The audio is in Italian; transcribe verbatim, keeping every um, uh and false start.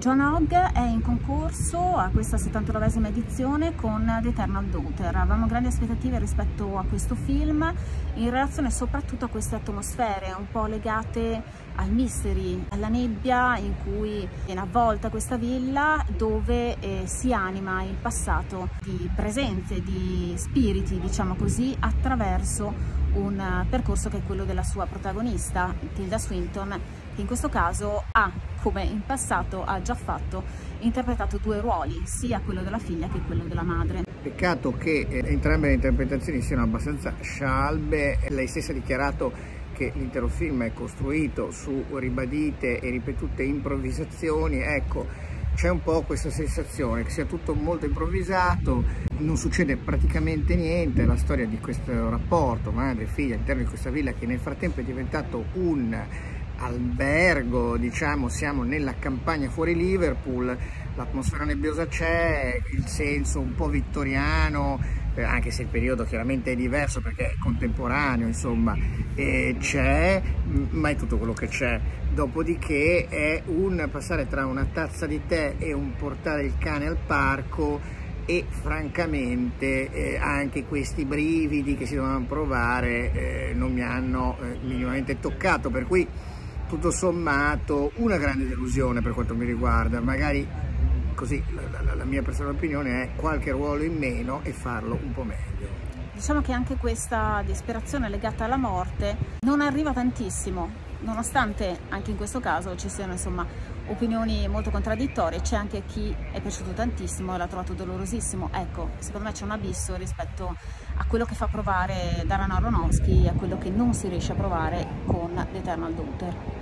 Joanna Hogg è in concorso a questa settantanovesima edizione con The Eternal Daughter. Avevamo grandi aspettative rispetto a questo film in relazione soprattutto a queste atmosfere un po' legate al mystery, alla nebbia in cui viene avvolta questa villa, dove eh, si anima il passato di presenze, di spiriti, diciamo così, attraverso un percorso che è quello della sua protagonista, Tilda Swinton, che in questo caso ha, come in passato ha già fatto, interpretato due ruoli, sia quello della figlia che quello della madre. Peccato che entrambe le interpretazioni siano abbastanza scialbe. Lei stessa ha dichiarato che l'intero film è costruito su ribadite e ripetute improvvisazioni. Ecco, c'è un po' questa sensazione che sia tutto molto improvvisato, non succede praticamente niente. La storia di questo rapporto madre e figlia all'interno di questa villa, che nel frattempo è diventato un albergo, diciamo, siamo nella campagna fuori Liverpool, l'atmosfera nebbiosa c'è, il senso un po' vittoriano, eh, anche se il periodo chiaramente è diverso perché è contemporaneo, insomma, eh, c'è, ma è tutto quello che c'è. Dopodiché è un passare tra una tazza di tè e un portare il cane al parco, e francamente eh, anche questi brividi che si dovevano provare eh, non mi hanno eh, minimamente toccato, per cui tutto sommato una grande delusione per quanto mi riguarda. Magari così la, la, la mia personale opinione è qualche ruolo in meno e farlo un po' meglio. Diciamo che anche questa disperazione legata alla morte non arriva tantissimo, nonostante anche in questo caso ci siano, insomma, opinioni molto contraddittorie. C'è anche chi è piaciuto tantissimo e l'ha trovato dolorosissimo. Ecco, secondo me c'è un abisso rispetto a quello che fa provare Darren Aronofsky e a quello che non si riesce a provare con The Eternal Daughter.